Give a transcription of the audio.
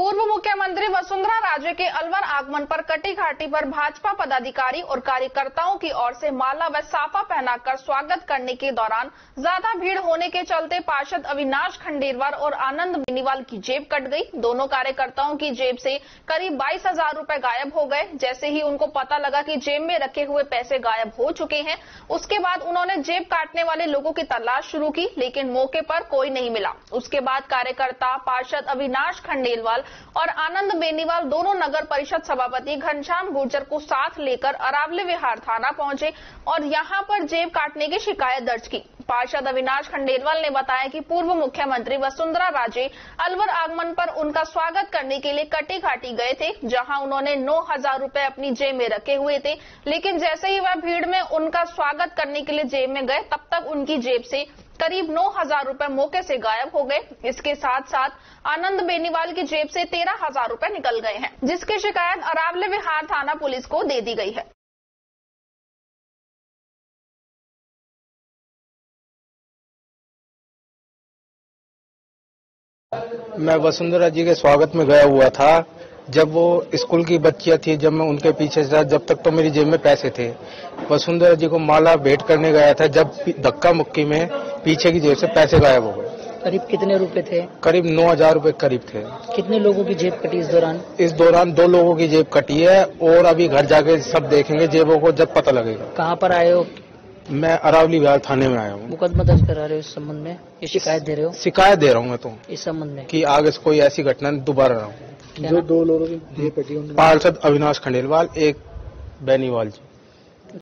पूर्व मुख्यमंत्री वसुंधरा राजे के अलवर आगमन पर कटी घाटी पर भाजपा पदाधिकारी और कार्यकर्ताओं की ओर से माला व साफा पहनाकर स्वागत करने के दौरान ज्यादा भीड़ होने के चलते पार्षद अविनाश खंडेलवाल और आनंद मिनीवाल की जेब कट गई। दोनों कार्यकर्ताओं की जेब से करीब 22,000 रूपये गायब हो गए। जैसे ही उनको पता लगा कि जेब में रखे हुए पैसे गायब हो चुके हैं, उसके बाद उन्होंने जेब काटने वाले लोगों की तलाश शुरू की, लेकिन मौके पर कोई नहीं मिला। उसके बाद कार्यकर्ता पार्षद अविनाश खंडेलवाल और आनंद बेनीवाल दोनों नगर परिषद सभापति घनश्याम गुर्जर को साथ लेकर अरावली विहार थाना पहुंचे और यहां पर जेब काटने की शिकायत दर्ज की। पार्षद अविनाश खंडेलवाल ने बताया कि पूर्व मुख्यमंत्री वसुंधरा राजे अलवर आगमन पर उनका स्वागत करने के लिए कटी घाटी गए थे, जहां उन्होंने 9,000 रूपये अपनी जेब में रखे हुए थे, लेकिन जैसे ही वह भीड़ में उनका स्वागत करने के लिए जेब में गए, तब तक उनकी जेब से करीब 9,000 रूपये मौके से गायब हो गए। इसके साथ साथ आनंद बेनीवाल की जेब से 13,000 रूपये निकल गए हैं, जिसकी शिकायत अरावली विहार थाना पुलिस को दे दी गई है। मैं वसुंधरा जी के स्वागत में गया हुआ था। जब वो स्कूल की बच्चियां थी, जब मैं उनके पीछे था, जब तक तो मेरी जेब में पैसे थे। वसुंधरा जी को माला भेंट करने गया था, जब धक्का मुक्की में पीछे की जेब से पैसे गायब हो गए। करीब कितने रुपए थे? करीब 9,000 रुपए करीब थे। कितने लोगों की जेब कटी इस दौरान? इस दौरान 2 लोगों की जेब कटी है और अभी घर जाके सब देखेंगे जेबों को, जब पता लगेगा। कहाँ पर आए हो? मैं अरावली विहार थाने में आया हूँ। मुकदमा दर्ज करा रहे हो इस संबंध में? ये शिकायत दे रहे हो? शिकायत दे रहा हूँ मैं तो इस संबंध में कि आगे कोई ऐसी घटना दोबारा ना हो। जो 2 लोगों की जेब कटी, पार्षद अविनाश खंडेलवाल, एक बेनीवाल जी।